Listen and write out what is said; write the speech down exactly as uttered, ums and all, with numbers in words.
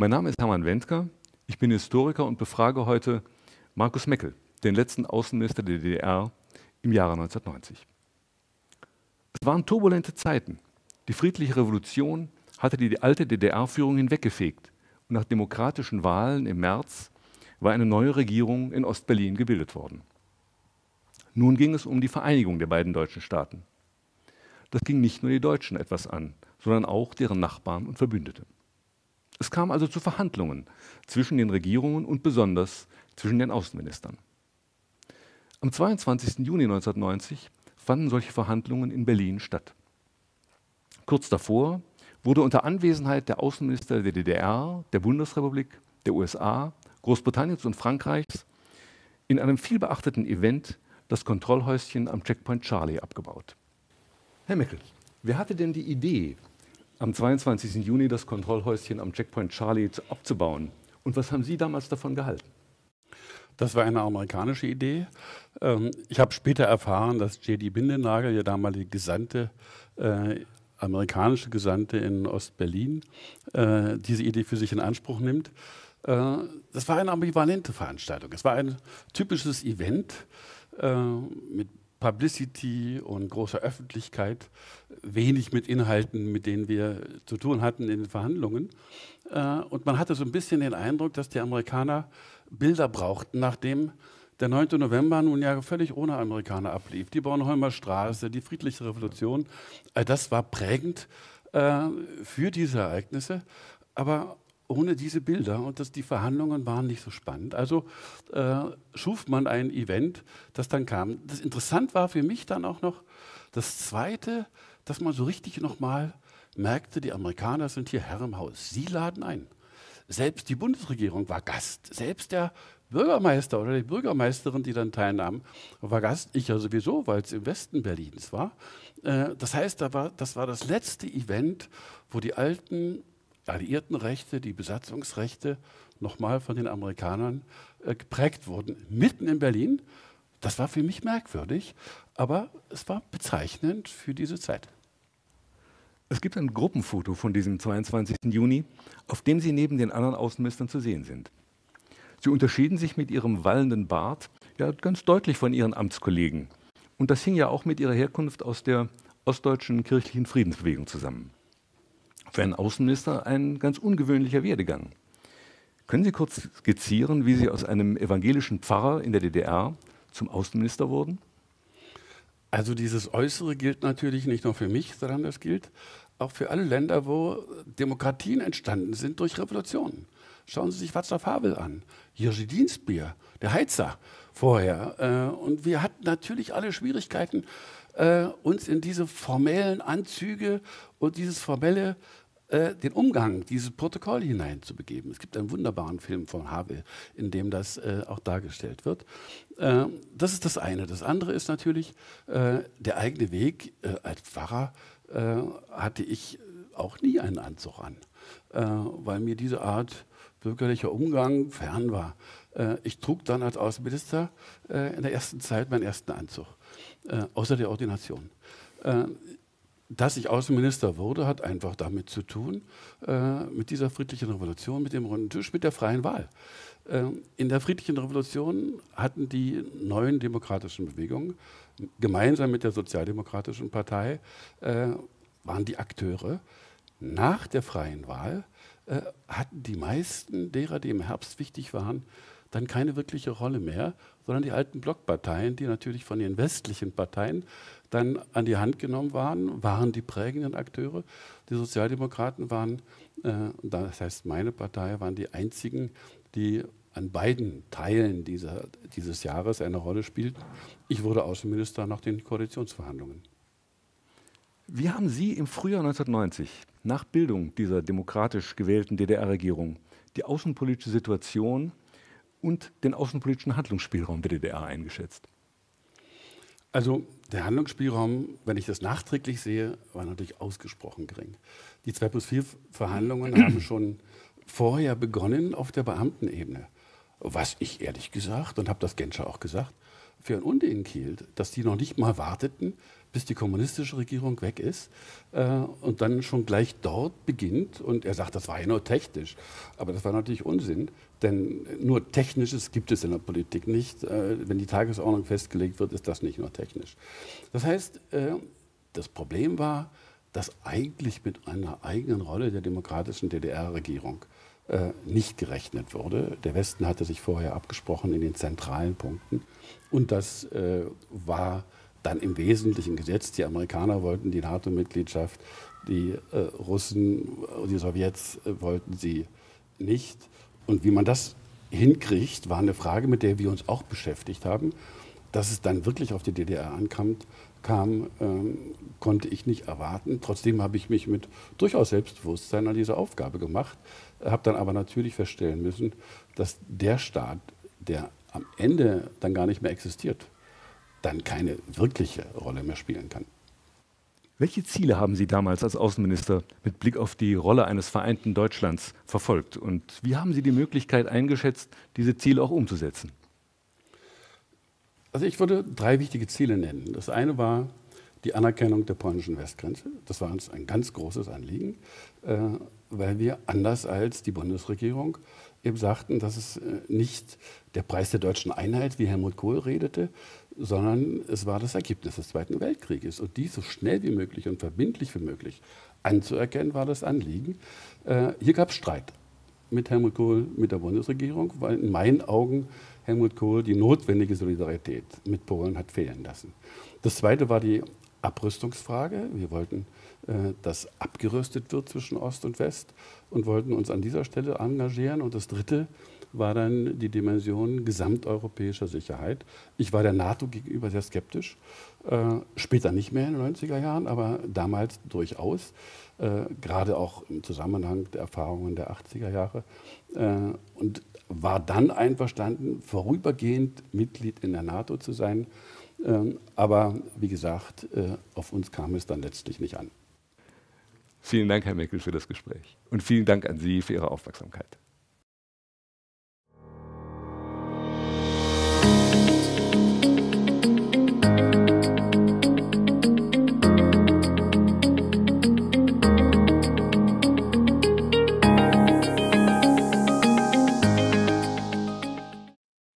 Mein Name ist Hermann Wentker, ich bin Historiker und befrage heute Markus Meckel, den letzten Außenminister der D D R im Jahre neunzehnhundertneunzig. Es waren turbulente Zeiten. Die friedliche Revolution hatte die alte D D R-Führung hinweggefegt und nach demokratischen Wahlen im März war eine neue Regierung in Ostberlin gebildet worden. Nun ging es um die Vereinigung der beiden deutschen Staaten. Das ging nicht nur die Deutschen etwas an, sondern auch deren Nachbarn und Verbündete. Es kam also zu Verhandlungen zwischen den Regierungen und besonders zwischen den Außenministern. Am zweiundzwanzigsten Juni neunzehnhundertneunzig fanden solche Verhandlungen in Berlin statt. Kurz davor wurde unter Anwesenheit der Außenminister der D D R, der Bundesrepublik, der U S A, Großbritanniens und Frankreichs in einem vielbeachteten Event das Kontrollhäuschen am Checkpoint Charlie abgebaut. Herr Meckel, wer hatte denn die Idee, am zweiundzwanzigsten Juni das Kontrollhäuschen am Checkpoint Charlie abzubauen? Und was haben Sie damals davon gehalten? Das war eine amerikanische Idee. Ich habe später erfahren, dass J D Bindenagel, der damalige Gesandte, äh, amerikanische Gesandte in Ostberlin, äh, diese Idee für sich in Anspruch nimmt. Äh, das war eine ambivalente Veranstaltung. Es war ein typisches Event äh, mit Publicity und großer Öffentlichkeit, wenig mit Inhalten, mit denen wir zu tun hatten in den Verhandlungen. Und man hatte so ein bisschen den Eindruck, dass die Amerikaner Bilder brauchten, nachdem der neunte November nun ja völlig ohne Amerikaner ablief. Die Bornholmer Straße, die friedliche Revolution, all das war prägend für diese Ereignisse, aber ohne diese Bilder und das, die Verhandlungen waren nicht so spannend. Also äh, schuf man ein Event, das dann kam. Das interessant war für mich dann auch noch das Zweite, dass man so richtig nochmal merkte, die Amerikaner sind hier Herr im Haus. Sie laden ein. Selbst die Bundesregierung war Gast. Selbst der Bürgermeister oder die Bürgermeisterin, die dann teilnahm, war Gast. Ich ja sowieso, weil es im Westen Berlins war. Äh, das heißt, da war, das war das letzte Event, wo die alten Alliiertenrechte, die Besatzungsrechte nochmal von den Amerikanern äh, geprägt wurden, mitten in Berlin. Das war für mich merkwürdig, aber es war bezeichnend für diese Zeit. Es gibt ein Gruppenfoto von diesem zweiundzwanzigsten Juni, auf dem Sie neben den anderen Außenministern zu sehen sind. Sie unterschieden sich mit ihrem wallenden Bart ja ganz deutlich von ihren Amtskollegen. Und das hing ja auch mit ihrer Herkunft aus der ostdeutschen kirchlichen Friedensbewegung zusammen. Für einen Außenminister ein ganz ungewöhnlicher Werdegang. Können Sie kurz skizzieren, wie Sie aus einem evangelischen Pfarrer in der D D R zum Außenminister wurden? Also dieses Äußere gilt natürlich nicht nur für mich, sondern das gilt auch für alle Länder, wo Demokratien entstanden sind durch Revolutionen. Schauen Sie sich Václav Havel an, Jiří Dienstbier, der Heizer vorher. Und wir hatten natürlich alle Schwierigkeiten, uns in diese formellen Anzüge und dieses formelle, äh, den Umgang, dieses Protokoll hineinzubegeben. Es gibt einen wunderbaren Film von Havel, in dem das äh, auch dargestellt wird. Äh, das ist das eine. Das andere ist natürlich äh, der eigene Weg. Äh, als Pfarrer äh, hatte ich auch nie einen Anzug an, äh, weil mir diese Art bürgerlicher Umgang fern war. Äh, ich trug dann als Außenminister äh, in der ersten Zeit meinen ersten Anzug. Äh, außer der Ordination. Äh, dass ich Außenminister wurde, hat einfach damit zu tun, äh, mit dieser friedlichen Revolution, mit dem runden Tisch, mit der freien Wahl. Äh, in der friedlichen Revolution hatten die neuen demokratischen Bewegungen gemeinsam mit der Sozialdemokratischen Partei äh, waren die Akteure. Nach der freien Wahl äh, hatten die meisten derer, die im Herbst wichtig waren, dann keine wirkliche Rolle mehr, sondern die alten Blockparteien, die natürlich von den westlichen Parteien dann an die Hand genommen waren, waren die prägenden Akteure. Die Sozialdemokraten waren, äh, das heißt meine Partei, waren die einzigen, die an beiden Teilen dieser, dieses Jahres eine Rolle spielten. Ich wurde Außenminister nach den Koalitionsverhandlungen. Wie haben Sie im Frühjahr neunzehnhundertneunzig, nach Bildung dieser demokratisch gewählten D D R-Regierung, die außenpolitische Situation und den außenpolitischen Handlungsspielraum der D D R eingeschätzt? Also der Handlungsspielraum, wenn ich das nachträglich sehe, war natürlich ausgesprochen gering. Die zwei plus vier Verhandlungen haben schon vorher begonnen auf der Beamtenebene. Was ich ehrlich gesagt, und habe das Genscher auch gesagt, Fernunde in Kiel, dass die noch nicht mal warteten, bis die kommunistische Regierung weg ist äh, und dann schon gleich dort beginnt. Und er sagt, das war ja nur technisch. Aber das war natürlich Unsinn, denn nur Technisches gibt es in der Politik nicht. Äh, wenn die Tagesordnung festgelegt wird, ist das nicht nur technisch. Das heißt, äh, das Problem war, dass eigentlich mit einer eigenen Rolle der demokratischen D D R-Regierung äh, nicht gerechnet wurde. Der Westen hatte sich vorher abgesprochen in den zentralen Punkten. Und das äh, war dann im Wesentlichen gesetzt. Die Amerikaner wollten die NATO-Mitgliedschaft, die äh, Russen, die Sowjets äh, wollten sie nicht. Und wie man das hinkriegt, war eine Frage, mit der wir uns auch beschäftigt haben. Dass es dann wirklich auf die D D R ankam, kam, ähm, konnte ich nicht erwarten. Trotzdem habe ich mich mit durchaus Selbstbewusstsein an diese Aufgabe gemacht, habe dann aber natürlich feststellen müssen, dass der Staat, der am Ende dann gar nicht mehr existiert, dann keine wirkliche Rolle mehr spielen kann. Welche Ziele haben Sie damals als Außenminister mit Blick auf die Rolle eines vereinten Deutschlands verfolgt? Und wie haben Sie die Möglichkeit eingeschätzt, diese Ziele auch umzusetzen? Also ich würde drei wichtige Ziele nennen. Das eine war die Anerkennung der polnischen Westgrenze. Das war uns ein ganz großes Anliegen, äh, weil wir anders als die Bundesregierung eben sagten, dass es äh, nicht der Preis der deutschen Einheit, wie Helmut Kohl redete, sondern es war das Ergebnis des Zweiten Weltkrieges. Und die so schnell wie möglich und verbindlich wie möglich anzuerkennen, war das Anliegen. Äh, hier gab es Streit mit Helmut Kohl, mit der Bundesregierung, weil in meinen Augen Helmut Kohl die notwendige Solidarität mit Polen hat fehlen lassen. Das Zweite war die Abrüstungsfrage. Wir wollten, äh, dass abgerüstet wird zwischen Ost und West und wollten uns an dieser Stelle engagieren. Und das Dritte war dann die Dimension gesamteuropäischer Sicherheit. Ich war der NATO gegenüber sehr skeptisch, äh, später nicht mehr in den neunziger Jahren, aber damals durchaus, äh, gerade auch im Zusammenhang der Erfahrungen der achtziger Jahre. Äh, und war dann einverstanden, vorübergehend Mitglied in der NATO zu sein. Ähm, aber wie gesagt, äh, auf uns kam es dann letztlich nicht an. Vielen Dank, Herr Meckel, für das Gespräch. Und vielen Dank an Sie für Ihre Aufmerksamkeit.